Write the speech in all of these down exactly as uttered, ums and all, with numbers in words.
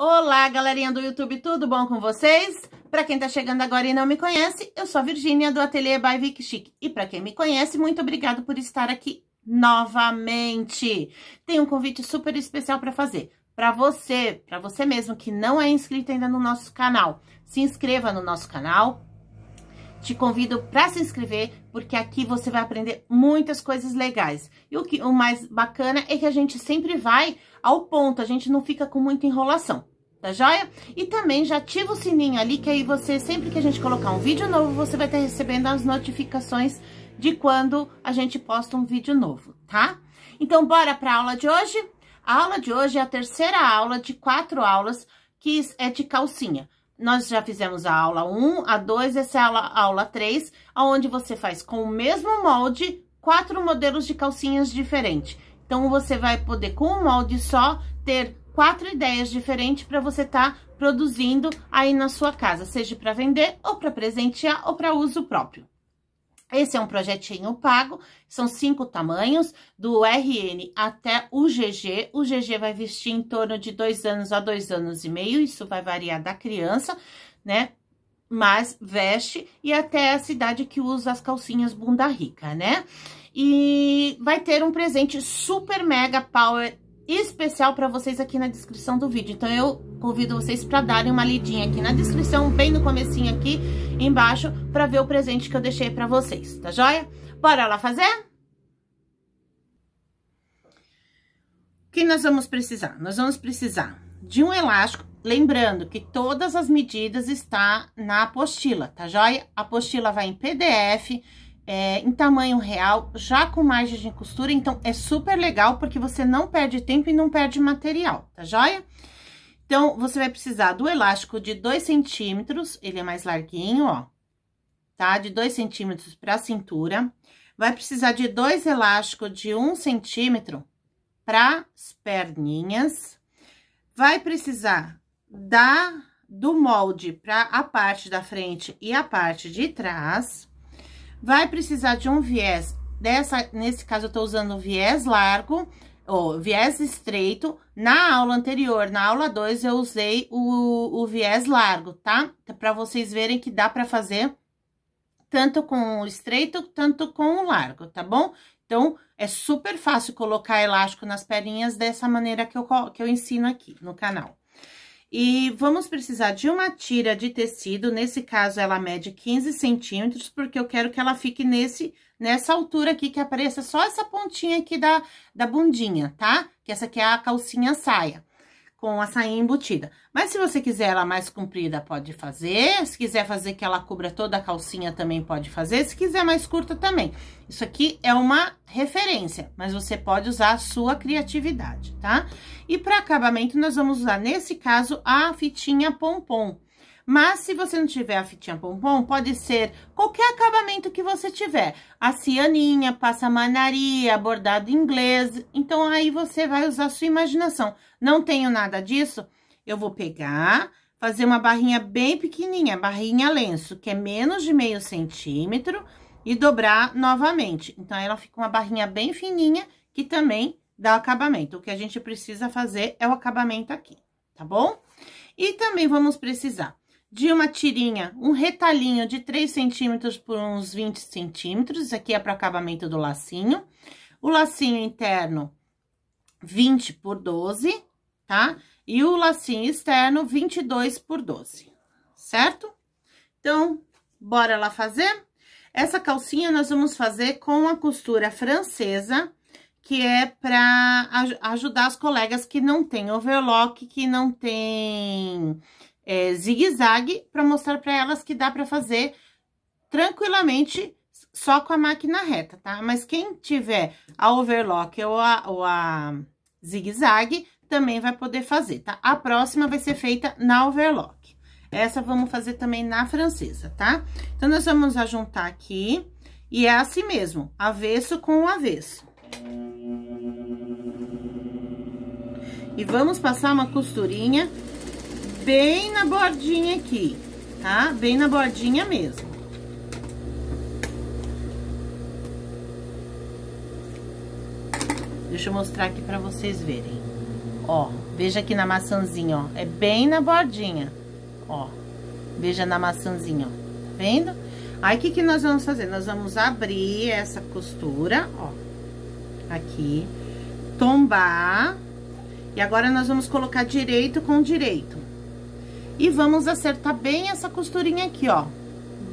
Olá, galerinha do YouTube, tudo bom com vocês? Para quem tá chegando agora e não me conhece, eu sou a Virgínia do Ateliê by VickChick. E para quem me conhece, muito obrigado por estar aqui novamente. Tenho um convite super especial para fazer. Para você, para você mesmo que não é inscrito ainda no nosso canal, se inscreva no nosso canal. Te convido para se inscrever, porque aqui você vai aprender muitas coisas legais. E o, que, o mais bacana é que a gente sempre vai ao ponto, a gente não fica com muita enrolação, tá joia? E também já ativa o sininho ali, que aí você, sempre que a gente colocar um vídeo novo, você vai estar recebendo as notificações de quando a gente posta um vídeo novo, tá? Então, bora para a aula de hoje? A aula de hoje é a terceira aula de quatro aulas, que é de calcinha. Nós já fizemos a aula um, a dois, essa é a aula três, onde você faz com o mesmo molde, quatro modelos de calcinhas diferentes. Então, você vai poder, com um molde só, ter quatro ideias diferentes para você estar produzindo aí na sua casa, seja para vender, ou para presentear, ou para uso próprio. Esse é um projetinho pago, são cinco tamanhos, do R N até o G G. O G G vai vestir em torno de dois anos a dois anos e meio, isso vai variar da criança, né? Mas veste, e até a idade que usa as calcinhas bunda rica, né? E vai ter um presente super mega power especial para vocês aqui na descrição do vídeo. Então, eu convido vocês para darem uma lidinha aqui na descrição, bem no comecinho aqui embaixo, para ver o presente que eu deixei para vocês, tá joia? Bora lá fazer? O que nós vamos precisar? Nós vamos precisar de um elástico, lembrando que todas as medidas estão na apostila, tá joia? A apostila vai em P D F... É, em tamanho real, já com margem de costura, então é super legal, porque você não perde tempo e não perde material, tá joia? Então, você vai precisar do elástico de dois centímetros, ele é mais larguinho, ó, tá? De dois centímetros pra cintura. Vai precisar de dois elásticos de um centímetro para as perninhas. Vai precisar da, do molde para a parte da frente e a parte de trás. Vai precisar de um viés, dessa, nesse caso eu tô usando viés largo, ou viés estreito. Na aula anterior, na aula dois, eu usei o, o viés largo, tá? Pra vocês verem que dá pra fazer tanto com o estreito, tanto com o largo, tá bom? Então, é super fácil colocar elástico nas perninhas dessa maneira que eu, que eu ensino aqui no canal. E vamos precisar de uma tira de tecido, nesse caso ela mede quinze centímetros, porque eu quero que ela fique nesse, nessa altura aqui, que apareça só essa pontinha aqui da, da bundinha, tá? Que essa aqui é a calcinha saia, com a saia embutida. Mas se você quiser ela mais comprida, pode fazer, se quiser fazer que ela cubra toda a calcinha também pode fazer, se quiser mais curta também. Isso aqui é uma referência, mas você pode usar a sua criatividade, tá? E para acabamento nós vamos usar, nesse caso, a fitinha pompom. Mas se você não tiver a fitinha pompom, pode ser qualquer acabamento que você tiver. A cianinha, passamanaria, bordado inglês. Então, aí você vai usar a sua imaginação. Não tenho nada disso, eu vou pegar, fazer uma barrinha bem pequenininha, barrinha lenço, que é menos de meio centímetro, e dobrar novamente. Então, ela fica uma barrinha bem fininha, que também dá acabamento. O que a gente precisa fazer é o acabamento aqui, tá bom? E também vamos precisar de uma tirinha, um retalhinho de três centímetros por uns vinte centímetros, aqui é para acabamento do lacinho. O lacinho interno, vinte por doze, tá? E o lacinho externo, vinte e dois por doze, certo? Então, bora lá fazer? Essa calcinha nós vamos fazer com a costura francesa, que é para ajudar as colegas que não tem overlock, que não tem... É, zigue-zague, para mostrar para elas que dá para fazer tranquilamente só com a máquina reta, tá? Mas quem tiver a overlock ou a, ou a zigue-zague também vai poder fazer, tá? A próxima vai ser feita na overlock. Essa vamos fazer também na francesa, tá? Então, nós vamos ajuntar aqui, e é assim mesmo, avesso com avesso. E vamos passar uma costurinha bem na bordinha aqui, tá? Bem na bordinha mesmo. Deixa eu mostrar aqui pra vocês verem. Ó, Veja aqui na maçãzinha, ó. É bem na bordinha, ó. Veja na maçãzinha, ó. Tá vendo? Aí, o que que nós vamos fazer? Nós vamos abrir essa costura, ó. Aqui. Tombar. E agora, nós vamos colocar direito com direito. E vamos acertar bem essa costurinha aqui, ó.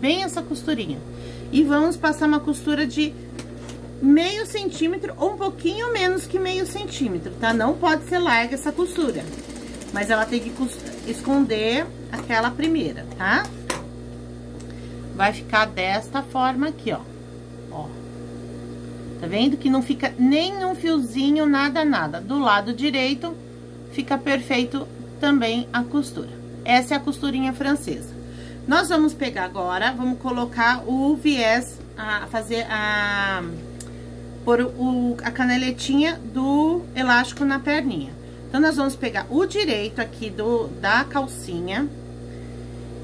Bem essa costurinha. E vamos passar uma costura de meio centímetro ou um pouquinho menos que meio centímetro, tá? Não pode ser larga essa costura, mas ela tem que esconder aquela primeira, tá? Vai ficar desta forma aqui, ó. Ó. Tá vendo que não fica nenhum fiozinho, nada, nada. Do lado direito fica perfeito também a costura. Essa é a costurinha francesa. Nós vamos pegar agora, vamos colocar o viés, a fazer a... por o, a caneletinha do elástico na perninha. Então, nós vamos pegar o direito aqui do, da calcinha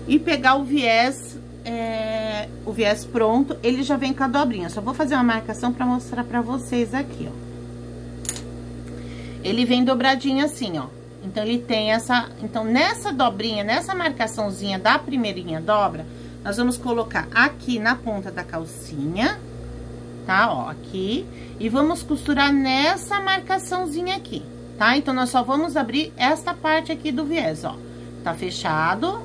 e pegar o viés, é, o viés pronto, ele já vem com a dobrinha. Só vou fazer uma marcação pra mostrar pra vocês aqui, ó. Ele vem dobradinho assim, ó. Então, ele tem essa... Então, nessa dobrinha, nessa marcaçãozinha da primeirinha dobra, nós vamos colocar aqui na ponta da calcinha... Tá, ó, aqui. E vamos costurar nessa marcaçãozinha aqui, tá? Então, nós só vamos abrir esta parte aqui do viés, ó. Tá fechado.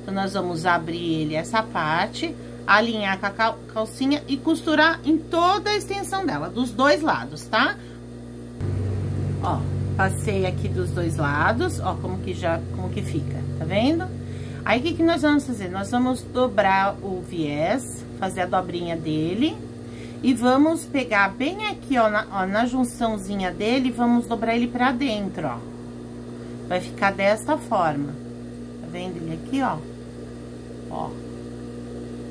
Então, nós vamos abrir ele, essa parte, alinhar com a calcinha e costurar em toda a extensão dela, dos dois lados, tá? Ó, passei aqui dos dois lados, ó, como que já, como que fica, tá vendo? Aí, o que que nós vamos fazer? Nós vamos dobrar o viés, fazer a dobrinha dele... E vamos pegar bem aqui, ó na, ó, na junçãozinha dele, vamos dobrar ele pra dentro, ó. Vai ficar desta forma. Tá vendo ele aqui, ó? Ó.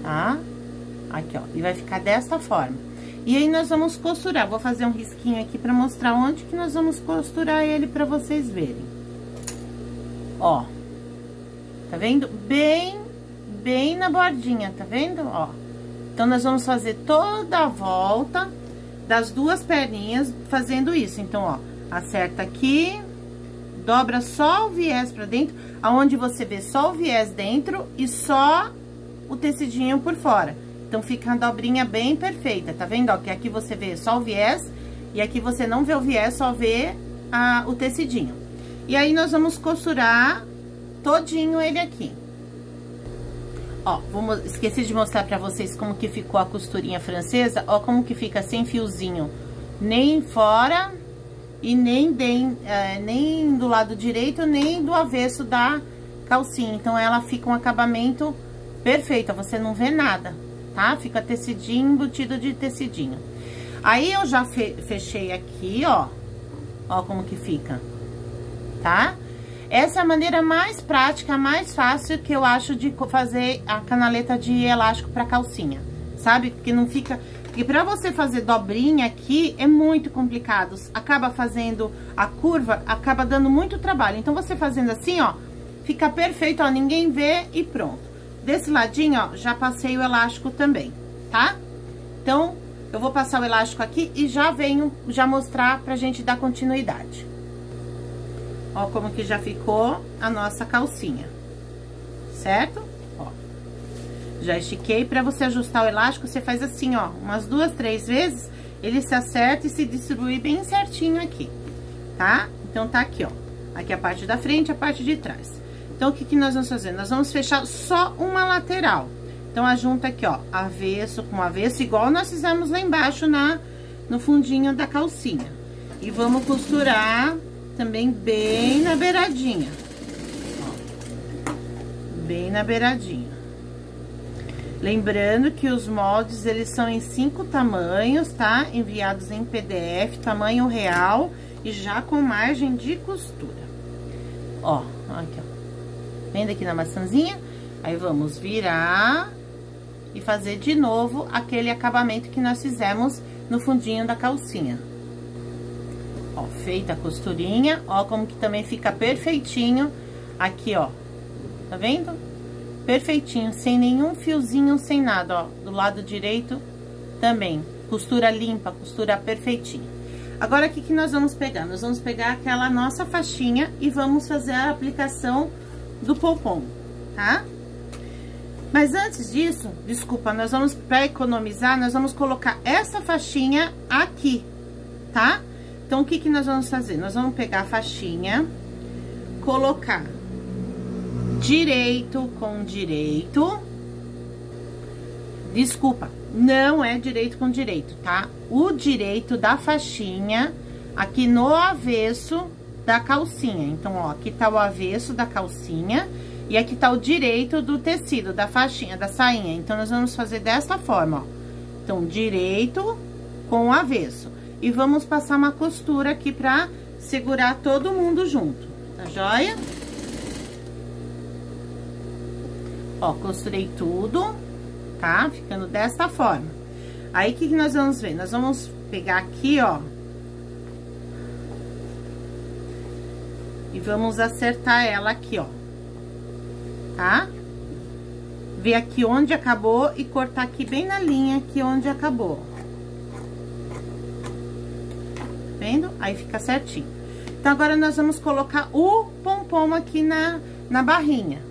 Tá? Aqui, ó. E vai ficar desta forma. E aí, nós vamos costurar. Vou fazer um risquinho aqui pra mostrar onde que nós vamos costurar ele pra vocês verem. Ó. Tá vendo? Bem, bem na bordinha, tá vendo? Ó. Então, nós vamos fazer toda a volta das duas perninhas fazendo isso. Então, ó, acerta aqui, dobra só o viés pra dentro, aonde você vê só o viés dentro e só o tecidinho por fora. Então, fica a dobrinha bem perfeita, tá vendo? Ó, que aqui você vê só o viés e aqui você não vê o viés, só vê a, o tecidinho. E aí, nós vamos costurar todinho ele aqui. Ó, vou, esqueci de mostrar pra vocês como que ficou a costurinha francesa. Ó, como que fica sem fiozinho, nem fora e nem, de, é, nem do lado direito, nem do avesso da calcinha. Então, ela fica um acabamento perfeito, ó, você não vê nada, tá? Fica tecidinho, embutido de tecidinho. Aí, eu já fe, fechei aqui, ó, ó como que fica, tá? Essa é a maneira mais prática, mais fácil que eu acho de fazer a canaleta de elástico pra calcinha, sabe? Porque não fica... Porque pra você fazer dobrinha aqui é muito complicado, acaba fazendo a curva, acaba dando muito trabalho. Então, você fazendo assim, ó, fica perfeito, ó, ninguém vê e pronto. Desse ladinho, ó, já passei o elástico também, tá? Então, eu vou passar o elástico aqui e já venho já mostrar pra gente dar continuidade. Ó, como que já ficou a nossa calcinha, certo? Ó, já estiquei. Pra você ajustar o elástico, você faz assim, ó, umas duas, três vezes, ele se acerta e se distribui bem certinho aqui, tá? Então, tá aqui, ó, aqui a parte da frente, a parte de trás. Então, o que que nós vamos fazer? Nós vamos fechar só uma lateral. Então, a junta aqui, ó, avesso com avesso, igual nós fizemos lá embaixo na, no fundinho da calcinha. E vamos costurar... Também bem na beiradinha, ó, bem na beiradinha. Lembrando que os moldes, eles são em cinco tamanhos, tá? Enviados em P D F, tamanho real e já com margem de costura. Ó, aqui, ó. Vendo aqui na maçãzinha? Aí, vamos virar e fazer de novo aquele acabamento que nós fizemos no fundinho da calcinha. Ó, feita a costurinha, ó, como que também fica perfeitinho aqui, ó, tá vendo? Perfeitinho, sem nenhum fiozinho, sem nada, ó, do lado direito também, costura limpa, costura perfeitinha. Agora, o que que nós vamos pegar? Nós vamos pegar aquela nossa faixinha e vamos fazer a aplicação do pompom, tá? Mas antes disso, desculpa, nós vamos, para economizar, nós vamos colocar essa faixinha aqui, tá? Então, o que que nós vamos fazer? Nós vamos pegar a faixinha, colocar direito com direito. Desculpa, não é direito com direito, tá? O direito da faixinha aqui no avesso da calcinha. Então, ó, aqui tá o avesso da calcinha e aqui tá o direito do tecido, da faixinha, da sainha. Então, nós vamos fazer dessa forma, ó. Então, direito com o avesso. E vamos passar uma costura aqui pra segurar todo mundo junto, tá joia? Ó, costurei tudo, tá? Ficando desta forma. Aí, o que que nós vamos ver? Nós vamos pegar aqui, ó. E vamos acertar ela aqui, ó. Tá? Ver aqui onde acabou e cortar aqui bem na linha aqui onde acabou. Tá vendo? Aí fica certinho. Então, agora nós vamos colocar o pompom aqui na, na barrinha.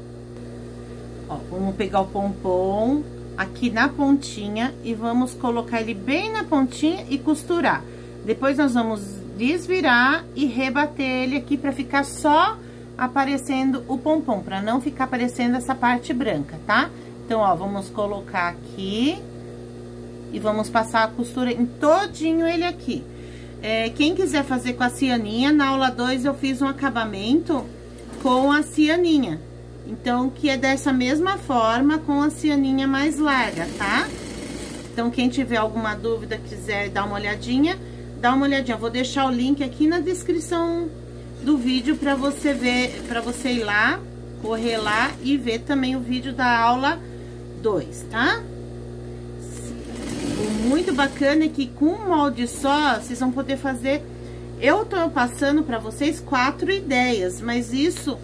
Ó, vamos pegar o pompom aqui na pontinha e vamos colocar ele bem na pontinha e costurar. Depois nós vamos desvirar e rebater ele aqui pra ficar só aparecendo o pompom, pra não ficar aparecendo essa parte branca, tá? Então, ó, vamos colocar aqui e vamos passar a costura em todinho ele aqui. É, quem quiser fazer com a cianinha, na aula dois eu fiz um acabamento com a cianinha. Então, que é dessa mesma forma, com a cianinha mais larga, tá? Então, quem tiver alguma dúvida, quiser dar uma olhadinha, dá uma olhadinha. Eu vou deixar o link aqui na descrição do vídeo pra você ver, pra você ir lá, correr lá e ver também o vídeo da aula dois, tá? O muito bacana é que com um molde só, vocês vão poder fazer... Eu tô passando pra vocês quatro ideias, mas isso...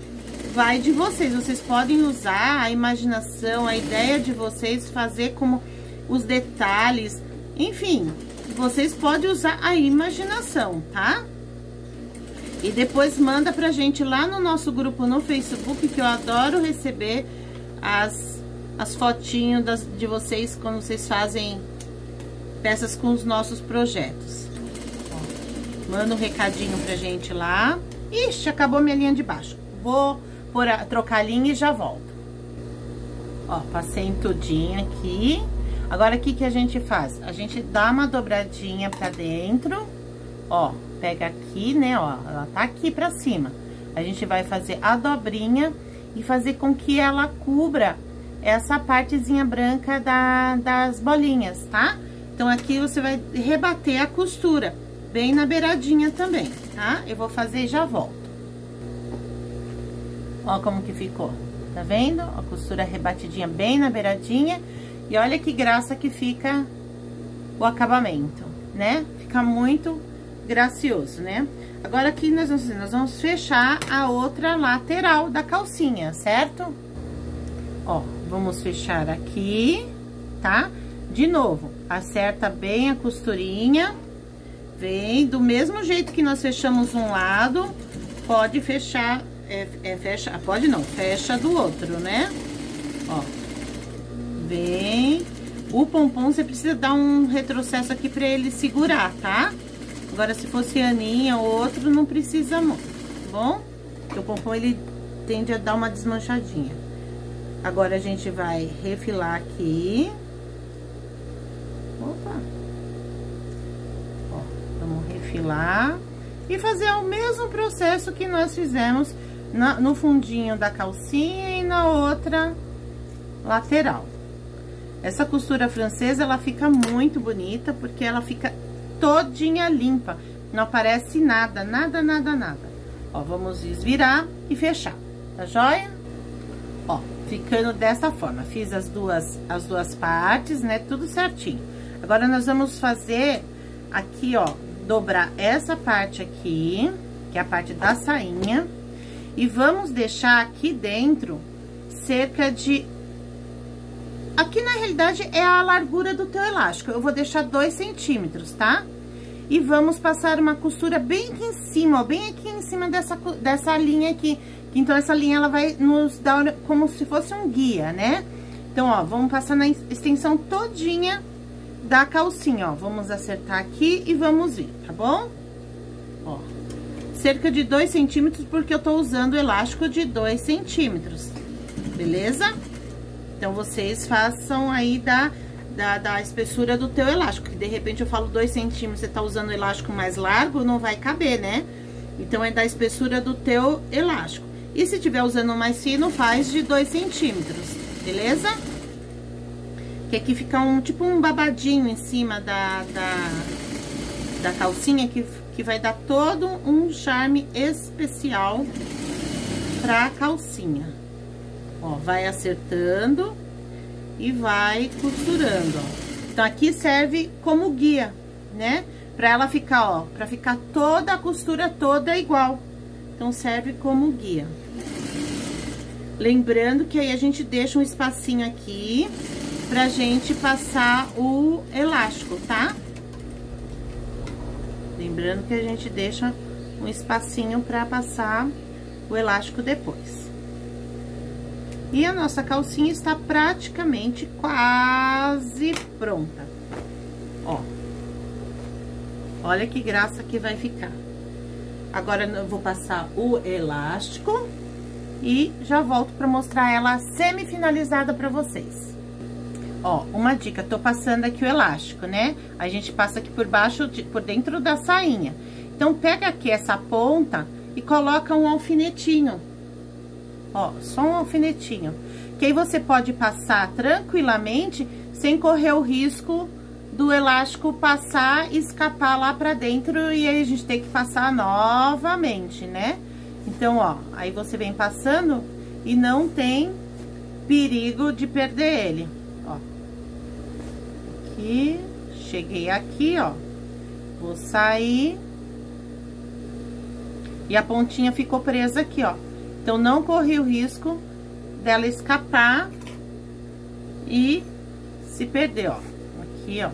vai de vocês, vocês podem usar a imaginação, a ideia de vocês, fazer como os detalhes, enfim, vocês podem usar a imaginação, tá? E depois manda pra gente lá no nosso grupo no Facebook, que eu adoro receber as, as fotinhos das, de vocês quando vocês fazem peças com os nossos projetos. Ó, manda um recadinho pra gente lá. Ixi, acabou minha linha de baixo. Vou... por a, trocar a linha e já volto. Ó, passei em tudinho aqui. Agora, o que que a gente faz? A gente dá uma dobradinha pra dentro, ó, pega aqui, né, ó, ela tá aqui pra cima. A gente vai fazer a dobrinha e fazer com que ela cubra essa partezinha branca da, das bolinhas, tá? Então, aqui você vai rebater a costura, bem na beiradinha também, tá? Eu vou fazer e já volto. Ó como que ficou, tá vendo? A costura rebatidinha bem na beiradinha. E olha que graça que fica o acabamento, né? Fica muito gracioso, né? Agora aqui nós vamos, nós vamos fechar a outra lateral da calcinha, certo? Ó, vamos fechar aqui, tá? De novo, acerta bem a costurinha. Vem do mesmo jeito que nós fechamos um lado, pode fechar... É, é, fecha, pode não, fecha do outro, né? Ó, vem. O pompom você precisa dar um retrocesso aqui pra ele segurar, tá? Agora, se fosse aninha ou outro, não precisa muito, tá bom? Porque o pompom, ele tende a dar uma desmanchadinha. Agora, a gente vai refilar aqui. Opa! Ó, vamos refilar. E fazer o mesmo processo que nós fizemos... Na, no fundinho da calcinha e na outra lateral. Essa costura francesa, ela fica muito bonita, porque ela fica todinha limpa. Não aparece nada, nada, nada, nada. Ó, vamos desvirar e fechar, tá joia? Ó, ficando dessa forma. Fiz as duas, as duas partes, né? Tudo certinho. Agora, nós vamos fazer aqui, ó, dobrar essa parte aqui, que é a parte da sainha. E vamos deixar aqui dentro cerca de... Aqui, na realidade, é a largura do teu elástico. Eu vou deixar dois centímetros, tá? E vamos passar uma costura bem aqui em cima, ó, bem aqui em cima dessa, dessa linha aqui. Então, essa linha, ela vai nos dar como se fosse um guia, né? Então, ó, vamos passar na extensão todinha da calcinha, ó. Vamos acertar aqui e vamos vir, tá bom? Ó, cerca de dois centímetros, porque eu tô usando o elástico de dois centímetros, beleza? Então, vocês façam aí da... Da, da espessura do teu elástico, que de repente eu falo dois centímetros, você tá usando o elástico mais largo, não vai caber, né? Então, é da espessura do teu elástico. E se tiver usando mais fino, faz de dois centímetros, beleza? Que aqui fica um, tipo um babadinho em cima da, da, da calcinha, que, que vai dar todo um charme especial pra calcinha. Ó, vai acertando... E vai costurando, ó. Então, aqui serve como guia, né? Pra ela ficar, ó, pra ficar toda a costura toda igual. Então, serve como guia. Lembrando que aí a gente deixa um espacinho aqui pra gente passar o elástico, tá? Lembrando que a gente deixa um espacinho pra passar o elástico depois. E a nossa calcinha está praticamente quase pronta, ó. Olha que graça que vai ficar. Agora, eu vou passar o elástico e já volto para mostrar ela semifinalizada para vocês. Ó, uma dica, tô passando aqui o elástico, né? A gente passa aqui por baixo, de, por dentro da sainha. Então, pega aqui essa ponta e coloca um alfinetinho. Ó, só um alfinetinho, que aí você pode passar tranquilamente, sem correr o risco do elástico passar e escapar lá pra dentro, e aí a gente tem que passar novamente, né? Então, ó, aí você vem passando e não tem perigo de perder ele, ó. Aqui, cheguei aqui, ó, vou sair, e a pontinha ficou presa aqui, ó. Então, não corri o risco dela escapar e se perder, ó. Aqui, ó.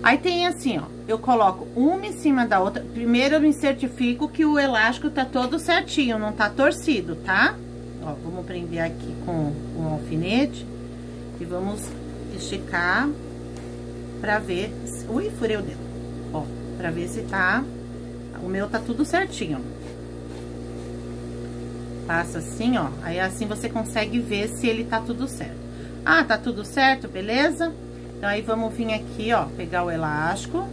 Aí, tem assim, ó. Eu coloco uma em cima da outra. Primeiro, eu me certifico que o elástico tá todo certinho, não tá torcido, tá? Ó, vamos prender aqui com um alfinete. E vamos esticar pra ver... Se... Ui, furei o dedo. Ó, pra ver se tá... O meu tá tudo certinho, ó. Passa assim, ó, aí assim você consegue ver se ele tá tudo certo. Ah, tá tudo certo, beleza? Então, aí vamos vir aqui, ó, pegar o elástico,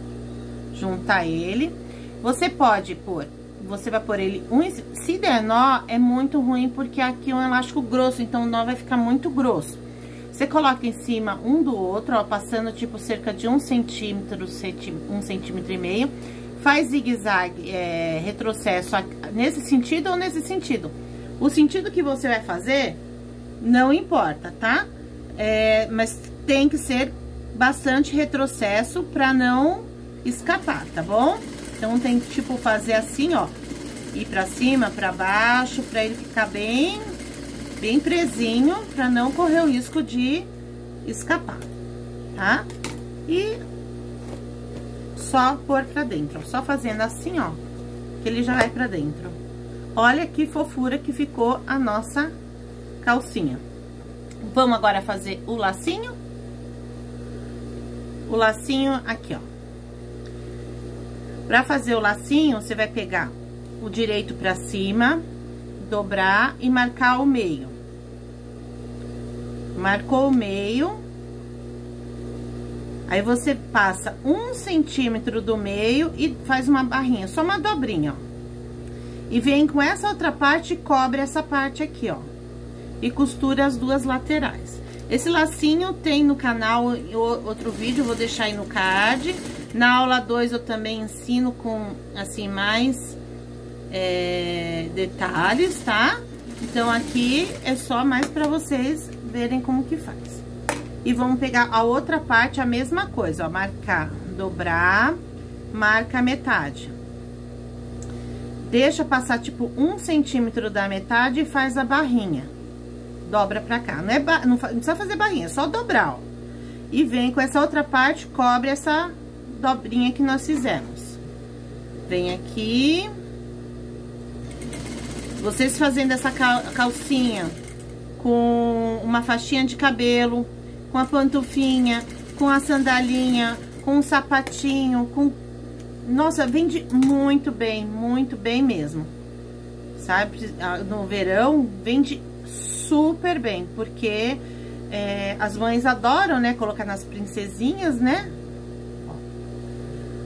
juntar ele. Você pode pôr, você vai pôr ele um... Se der nó, é muito ruim, porque aqui é um elástico grosso, então o nó vai ficar muito grosso. Você coloca em cima um do outro, ó, passando, tipo, cerca de um centímetro, um centímetro e meio. Faz zigue-zague, é, retrocesso nesse sentido ou nesse sentido. O sentido que você vai fazer, não importa, tá? É, mas tem que ser bastante retrocesso pra não escapar, tá bom? Então, tem que, tipo, fazer assim, ó. Ir pra cima, pra baixo, pra ele ficar bem, bem presinho, pra não correr o risco de escapar, tá? E só pôr pra dentro, ó. Só fazendo assim, ó, que ele já vai pra dentro. Olha que fofura que ficou a nossa calcinha. Vamos agora fazer o lacinho. O lacinho aqui, ó. Pra fazer o lacinho, você vai pegar o direito pra cima, dobrar e marcar o meio. Marcou o meio. Aí, você passa um centímetro do meio e faz uma barrinha, só uma dobrinha, ó. E vem com essa outra parte e cobre essa parte aqui, ó. E costura as duas laterais. Esse lacinho tem no canal outro vídeo, vou deixar aí no card. Na aula dois eu também ensino com, assim, mais é, detalhes, tá? Então, aqui é só mais pra vocês verem como que faz. E vamos pegar a outra parte, a mesma coisa, ó. Marcar, dobrar, marca a metade. Deixa passar, tipo, um centímetro da metade e faz a barrinha. Dobra pra cá. Não, é ba... não, fa... não precisa fazer barrinha, é só dobrar, ó. E vem com essa outra parte, cobre essa dobrinha que nós fizemos. vem aqui. Vocês fazendo essa calcinha com uma faixinha de cabelo, com a pantufinha, com a sandalinha, com o sapatinho, com... Nossa, vende muito bem, muito bem mesmo. Sabe, no verão vende super bem, porque é, as mães adoram, né, colocar nas princesinhas, né?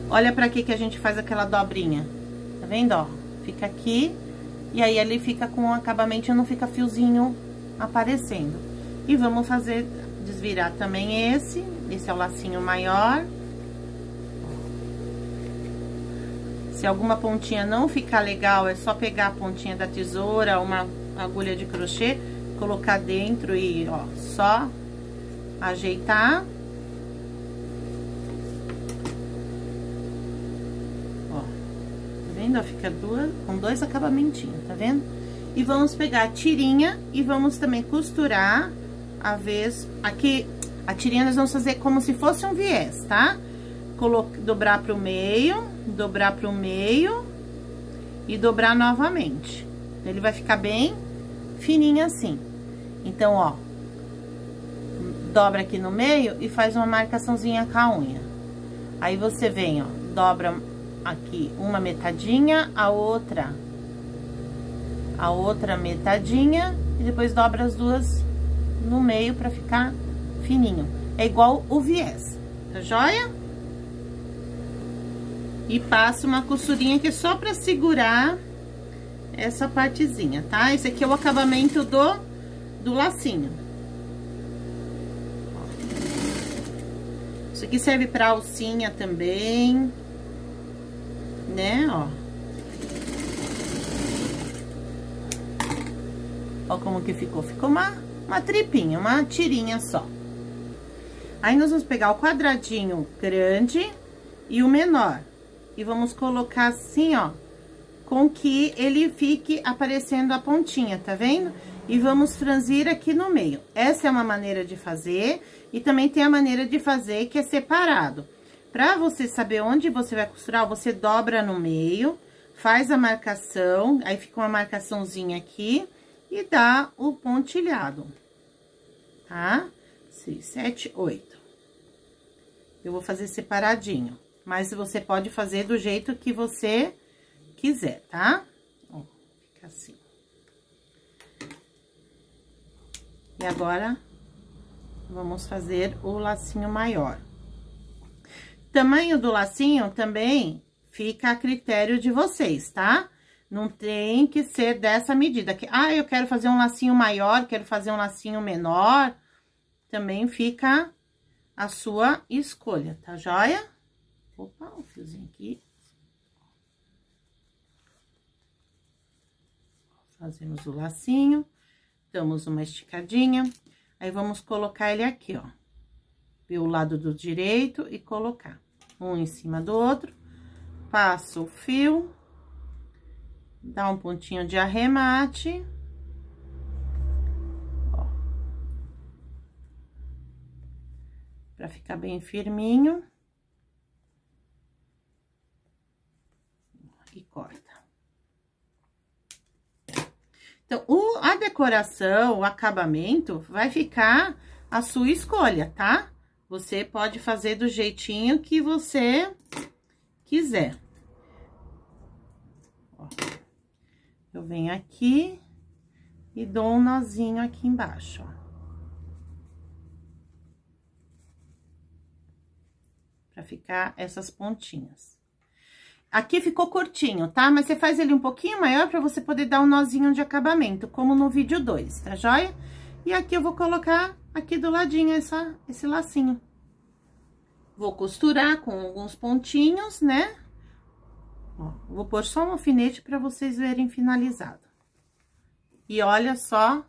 Olha pra aqui que a gente faz aquela dobrinha, tá vendo, ó? Fica aqui, e aí ele fica com o acabamento e não fica fiozinho aparecendo. E vamos fazer, desvirar também esse, esse é o lacinho maior. Se alguma pontinha não ficar legal, é só pegar a pontinha da tesoura, uma agulha de crochê, colocar dentro e, ó, só ajeitar. Ó, tá vendo? Ó, fica duas, com dois acabamentinhos, tá vendo? E vamos pegar a tirinha e vamos também costurar a vez... Aqui, a tirinha nós vamos fazer como se fosse um viés, tá? Colocar, dobrar pro meio... dobrar pro meio e dobrar novamente. Ele vai ficar bem fininho assim. Então, ó, dobra aqui no meio e faz uma marcaçãozinha com a unha. Aí você vem, ó, dobra aqui uma metadinha, a outra, a outra metadinha e depois dobra as duas no meio pra ficar fininho. É igual o viés, tá joia? E passo uma costurinha que é só pra segurar essa partezinha, tá? Esse aqui é o acabamento do, do lacinho. Isso aqui serve pra alcinha também, né? Ó. Ó como que ficou. Ficou uma, uma tripinha, uma tirinha só. Aí, nós vamos pegar o quadradinho grande e o menor. E vamos colocar assim, ó, com que ele fique aparecendo a pontinha, tá vendo? E vamos franzir aqui no meio. Essa é uma maneira de fazer, e também tem a maneira de fazer que é separado. Pra você saber onde você vai costurar, você dobra no meio, faz a marcação, aí fica uma marcaçãozinha aqui, e dá o pontilhado, tá? seis, sete, oito. Eu vou fazer separadinho. Mas você pode fazer do jeito que você quiser, tá? Ó, fica assim. E agora, vamos fazer o lacinho maior. Tamanho do lacinho também fica a critério de vocês, tá? Não tem que ser dessa medida. Ah, eu quero fazer um lacinho maior, quero fazer um lacinho menor. Também fica a sua escolha, tá joia? Opa, um fiozinho aqui. Fazemos o lacinho, damos uma esticadinha, aí vamos colocar ele aqui, ó. Pelo lado do direito e colocar um em cima do outro, passo o fio, dá um pontinho de arremate, ó. Pra ficar bem firminho. E corta. Então, o, a decoração, o acabamento, vai ficar a sua escolha, tá? Você pode fazer do jeitinho que você quiser. Ó, eu venho aqui e dou um nozinho aqui embaixo, ó. Pra ficar essas pontinhas. Aqui ficou curtinho, tá? Mas você faz ele um pouquinho maior pra você poder dar um nozinho de acabamento, como no vídeo dois, tá joia? E aqui eu vou colocar aqui do ladinho essa, esse lacinho. Vou costurar com alguns pontinhos, né? Ó, vou pôr só um alfinete pra vocês verem finalizado. E olha só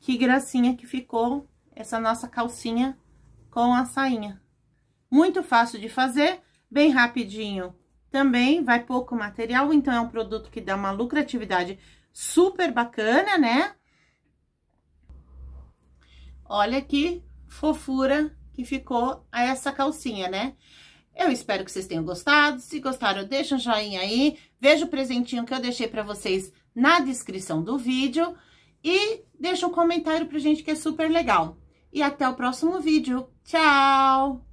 que gracinha que ficou essa nossa calcinha com a sainha. Muito fácil de fazer, bem rapidinho. Também vai pouco material, então é um produto que dá uma lucratividade super bacana, né? Olha que fofura que ficou essa calcinha, né? Eu espero que vocês tenham gostado. Se gostaram, deixa um joinha aí. Veja o presentinho que eu deixei pra vocês na descrição do vídeo. E deixa um comentário pra gente que é super legal. E até o próximo vídeo. Tchau!